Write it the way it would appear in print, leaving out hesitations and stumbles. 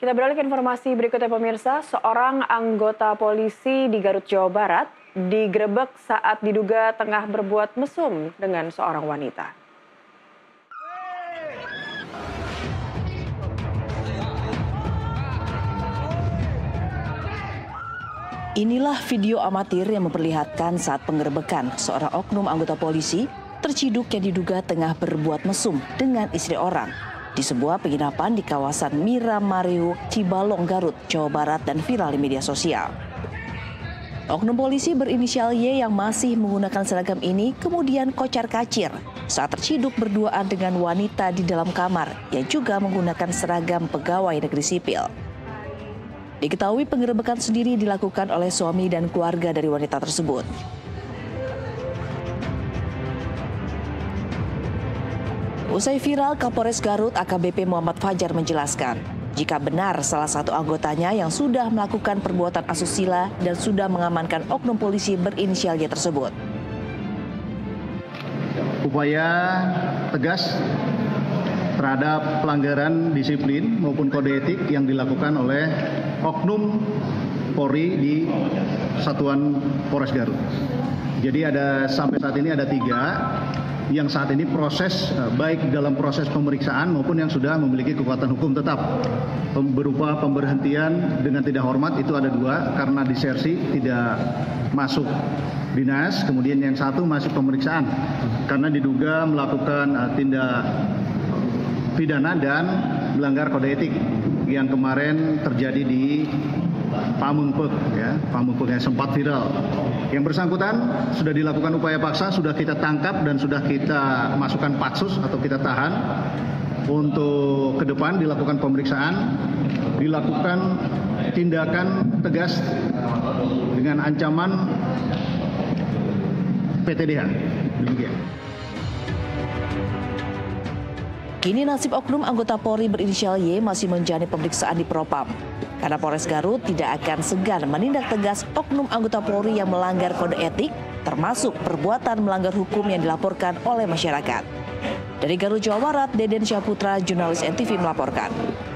Kita beralih ke informasi berikutnya pemirsa, seorang anggota polisi di Garut, Jawa Barat digerebek saat diduga tengah berbuat mesum dengan seorang wanita. Inilah video amatir yang memperlihatkan saat penggerebekan seorang oknum anggota polisi terciduk yang diduga tengah berbuat mesum dengan istri orang di sebuah penginapan di kawasan Mira Marihu Cibalong, Garut, Jawa Barat dan viral di media sosial. Oknum polisi berinisial Y yang masih menggunakan seragam ini kemudian kocar-kacir saat terciduk berduaan dengan wanita di dalam kamar yang juga menggunakan seragam pegawai negeri sipil. Diketahui penggerebekan sendiri dilakukan oleh suami dan keluarga dari wanita tersebut. Usai viral, Kapolres Garut AKBP Muhammad Fajar menjelaskan, jika benar salah satu anggotanya yang sudah melakukan perbuatan asusila dan sudah mengamankan oknum polisi berinisial Y tersebut. Upaya tegas terhadap pelanggaran disiplin maupun kode etik yang dilakukan oleh oknum Polri di Satuan Polres Garut. Jadi ada sampai saat ini ada 3. Yang saat ini proses baik dalam proses pemeriksaan maupun yang sudah memiliki kekuatan hukum tetap berupa pemberhentian dengan tidak hormat itu ada 2 karena disersi tidak masuk dinas, kemudian yang 1 masih pemeriksaan karena diduga melakukan tindak pidana dan melanggar kode etik yang kemarin terjadi di Pamungpeuk, ya, Pamungpeuk yang sempat viral. Yang bersangkutan sudah dilakukan upaya paksa, sudah kita tangkap dan sudah kita masukkan patsus atau kita tahan. Untuk ke depan dilakukan pemeriksaan, dilakukan tindakan tegas dengan ancaman PTDH. Demikian. Kini nasib oknum anggota Polri berinisial Y masih menjalani pemeriksaan di Propam. Karena Polres Garut tidak akan segan menindak tegas oknum anggota Polri yang melanggar kode etik, termasuk perbuatan melanggar hukum yang dilaporkan oleh masyarakat. Dari Garut, Jawa Barat, Deden Saputra, jurnalis NTV melaporkan.